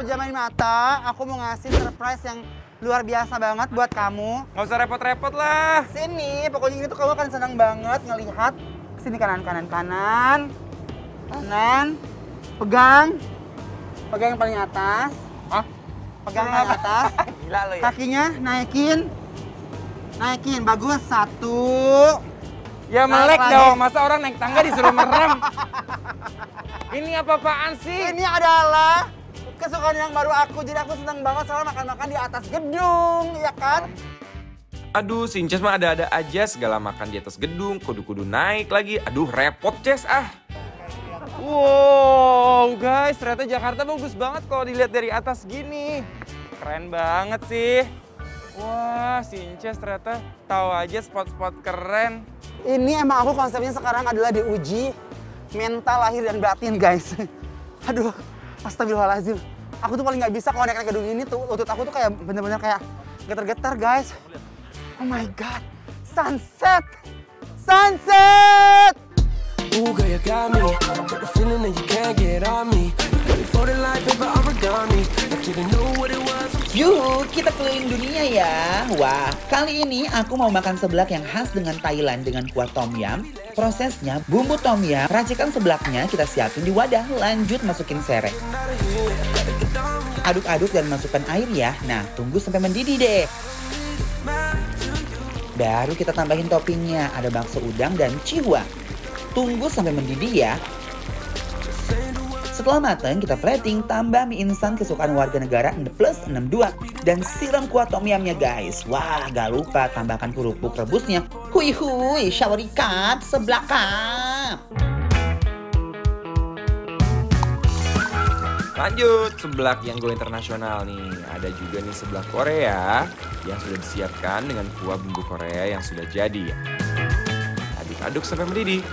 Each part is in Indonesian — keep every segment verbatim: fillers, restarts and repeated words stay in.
penjamin mata, aku mau ngasih surprise yang luar biasa banget buat kamu. Nggak usah repot-repot lah. Sini, pokoknya ini tuh kamu akan senang banget ngelihat. Sini kanan, kanan, kanan. Kanan. Pegang. Pegang yang paling atas. Hah? Pegang yang paling atas. Gila lo ya. Kakinya naikin. Naikin, bagus. Satu. Ya melek dong, masa orang naik tangga disuruh merem. Ini apa-apaan sih? Ini adalah kesukaan yang baru aku, jadi aku senang banget soalnya makan-makan di atas gedung, ya kan? Aduh, si Inces mah ada-ada aja, segala makan di atas gedung, kudu-kudu naik lagi. Aduh, repot Ces, ah. Wow, guys, ternyata Jakarta bagus banget kalau dilihat dari atas gini. Keren banget sih. Wah, si Inces ternyata tahu aja spot-spot keren. Ini emang aku konsepnya sekarang adalah diuji mental lahir dan batin, guys. Aduh. Astagfirullahaladzim, aku tuh paling nggak bisa kalau naik-naik gedung ini tuh, lutut aku tuh kayak bener-bener kayak getar-getar, guys. Oh my god, sunset, sunset. Yuh, kita keliling dunia ya. Wah, kali ini aku mau makan seblak yang khas dengan Thailand dengan kuah tom yam. Prosesnya, bumbu tom yam, racikan seblaknya kita siapin di wadah, lanjut masukin sereh. Aduk-aduk dan masukkan air ya. Nah, tunggu sampai mendidih deh. Baru kita tambahin toppingnya, ada bakso udang dan cihwa. Tunggu sampai mendidih ya. Setelah matang, kita plating, tambah mie instan kesukaan warga negara enam plus enam puluh dua. Dan siram kuah tom yamnya, guys. Wah, gak lupa tambahkan kerupuk rebusnya. Hui hui, syawarikat, seblakap. Lanjut, seblak yang go internasional nih. Ada juga nih seblak Korea yang sudah disiapkan dengan kuah bumbu Korea yang sudah jadi. Aduk-aduk sampai mendidih.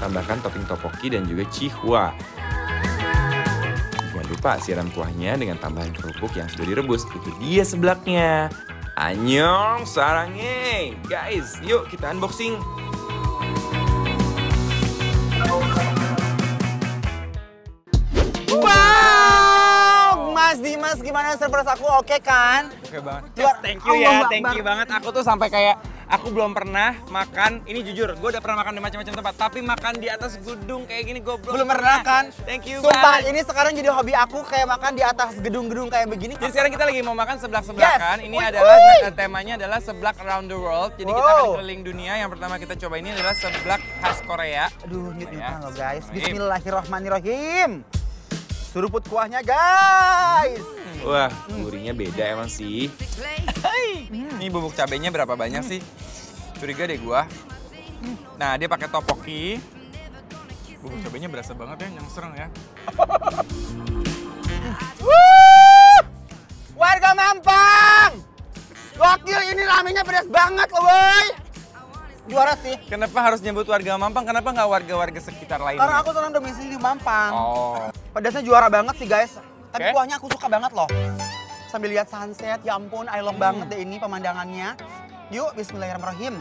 Tambahkan topping topoki dan juga cihwa. Jangan lupa siram kuahnya dengan tambahan kerupuk yang sudah direbus. Itu dia seblaknya. Annyeong saranghae. Guys, yuk kita unboxing. Wow! Mas Dimas, gimana surprise aku? Oke kan? Oke banget. Just thank you ya, thank you banget. Aku tuh sampai kayak... Aku belum pernah makan, ini jujur, gue udah pernah makan di macam-macam tempat, tapi makan di atas gedung kayak gini gue belum, belum pernah kan? Thank you. Sumpah, banget. Ini sekarang jadi hobi aku kayak makan di atas gedung-gedung kayak begini. Jadi sekarang kita lagi mau makan seblak-seblakan. Yes. Ini Ui. adalah temanya adalah seblak around the world. Jadi wow. Kita akan keliling dunia. Yang pertama kita coba ini adalah seblak khas Korea. Aduh, nyut nyutan loh guys. Bismillahirrahmanirrahim. Suruput kuahnya guys. Hmm. Wah, gurinya beda emang sih. Hmm. Ini bubuk cabenya berapa banyak sih? Curiga deh gua. Hmm. Nah, dia pakai topoki. Bubuk cabenya berasa banget ya, yang serang ya. Wuh! Warga Mampang! Gokil, ini ramenya pedas banget loh, woy! Juara sih. Kenapa harus nyebut warga Mampang? Kenapa nggak warga-warga sekitar lain? Karena aku senang domisili di Mampang. Oh. Pedasnya juara banget sih guys. Tapi okay. Kuahnya aku suka banget loh. Sambil lihat sunset, ya ampun, I love hmm. banget deh ini pemandangannya. Yuk, bismillahirrahmanirrahim.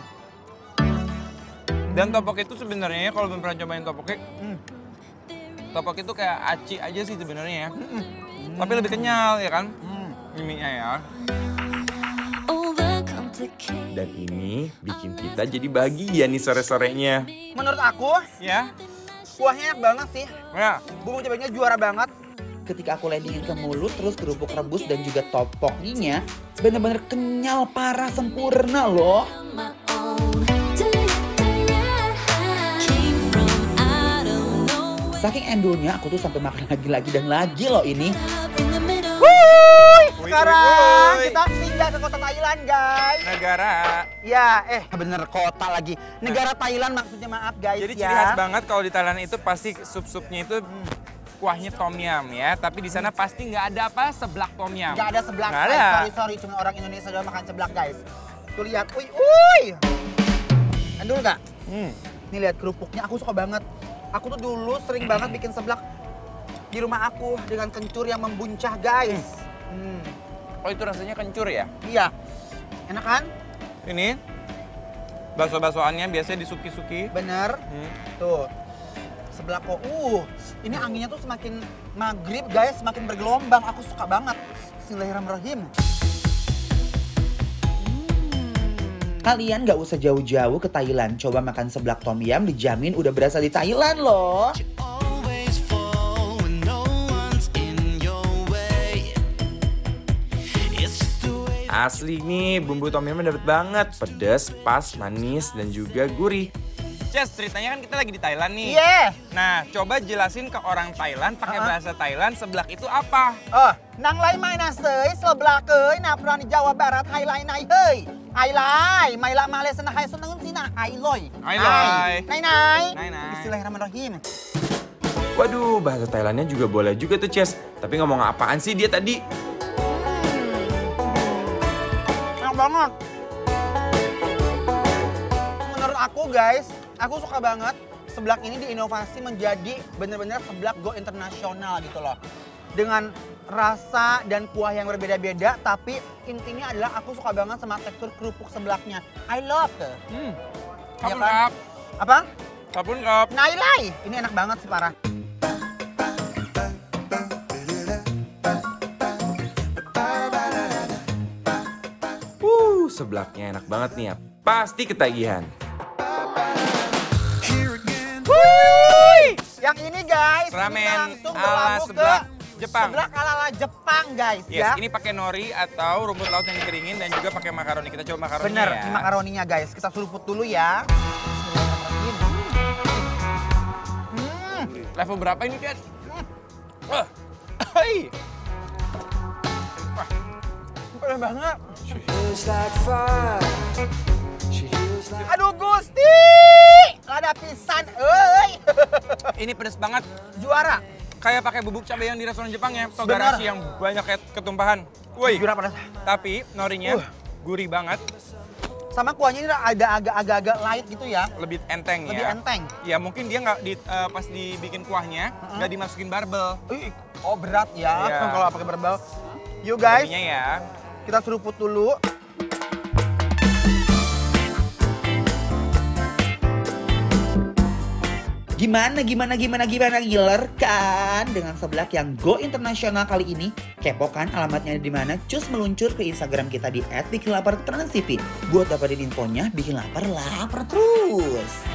Dan topok itu sebenarnya kalau belum pernah cobain topoknya, hmm. topok itu kayak aci aja sih sebenarnya ya. Hmm. Tapi lebih kenyal ya kan? Hmm. Mie-nya ya. Dan ini bikin kita jadi bahagia nih sore-sorenya. Menurut aku, ya kuahnya enak banget sih. Ya. Bumbu cabainya juara banget. Ketika aku landingin ke mulut, terus kerupuk rebus dan juga topokinya, bener-bener kenyal parah sempurna loh. Saking endulnya, aku tuh sampai makan lagi-lagi dan lagi loh ini. Sekarang kita pindah ke kota Thailand, guys. Negara. Ya, eh bener kota lagi. Negara Thailand maksudnya, maaf guys. Jadi ya. Ciri khas banget kalau di Thailand itu pasti sup-supnya itu kuahnya tom yam ya. Tapi di sana pasti nggak ada apa seblak tom yam. Nggak ada seblak. Nggak ada. Sorry, sorry. Cuma orang Indonesia doang makan seblak, guys. Tuh lihat, uy, uy. Endul nggak? Hmm. Nih lihat kerupuknya, aku suka banget. Aku tuh dulu sering banget bikin seblak di rumah aku dengan kencur yang membuncah, guys. Hmm. Oh itu rasanya kencur ya? Iya. Enak kan? Ini bakso-baksoannya biasanya disuki-suki. Bener. Hmm. Tuh. sebelah kok. Uh, ini anginnya tuh semakin maghrib guys, semakin bergelombang. Aku suka banget. Bismillahirrahmanirrahim. Kalian gak usah jauh-jauh ke Thailand, coba makan seblak tom yum, dijamin udah berasa di Thailand loh. Asli nih, bumbu tom yumnya dapet banget, pedas, pas, manis, dan juga gurih. Jess, ceritanya kan kita lagi di Thailand nih. Iya. Yeah. Nah, coba jelasin ke orang Thailand pakai uh -huh. bahasa Thailand, seblak itu apa? Oh, nang lai mai na sei, seblak ei, na perani Jawa Barat, hai lai nai hei. Hai lai, mai la male sana hai seneng sina, hai loi. Hai lai. Nai nai. Nai nai. Bismillahirrahmanirrahim. Waduh, bahasa Thailandnya juga boleh juga tuh, Jess. Tapi ngomong apaan sih dia tadi? Enak banget. Menurut aku, guys, aku suka banget seblak ini diinovasi menjadi benar-benar seblak go internasional gitu loh. Dengan rasa dan kuah yang berbeda-beda, tapi intinya adalah aku suka banget sama tekstur kerupuk seblaknya. I love it. Hmm. Ya kan? Apa? Kapun kap. Nailai. Ini enak banget sih, parah. Uh, seblaknya enak banget nih ya. Pasti ketagihan. Yang ini guys, ramen ini langsung ala seblak Jepang. Seblak ala-ala Jepang guys, yes, ya. Ini pakai nori atau rumput laut yang dikeringin dan juga pakai makaroni. Kita coba makaroninya. Bener, ya. Ini makaroninya guys. Kita seruput dulu ya. Hmm. Level berapa ini, Kat? Wah. Hei. Pedes banget. Aduh Gusti. Lada pisan euy. Ini pedes banget, juara. Kayak pakai bubuk cabai yang di restoran Jepang ya, togarashi yang banyak ketumpahan. Woi, juara pedas. Tapi norinya uh. gurih banget. Sama kuahnya ini ada agak-agak light gitu ya. Lebih enteng Lebih ya. Lebih enteng. Ya mungkin dia nggak di, uh, pas dibikin kuahnya nggak uh -huh. dimasukin barbel. Uh, oh berat ya, ya. Kalau pakai barbel. Yuk guys, ya. Kita seruput dulu. Gimana, gimana, gimana, gimana, giler kan? Dengan seblak yang go internasional kali ini, kepo kan alamatnya di mana? Cus meluncur ke Instagram kita di et bikin lapar trans T V. Buat dapetin infonya, bikin lapar, lapar terus.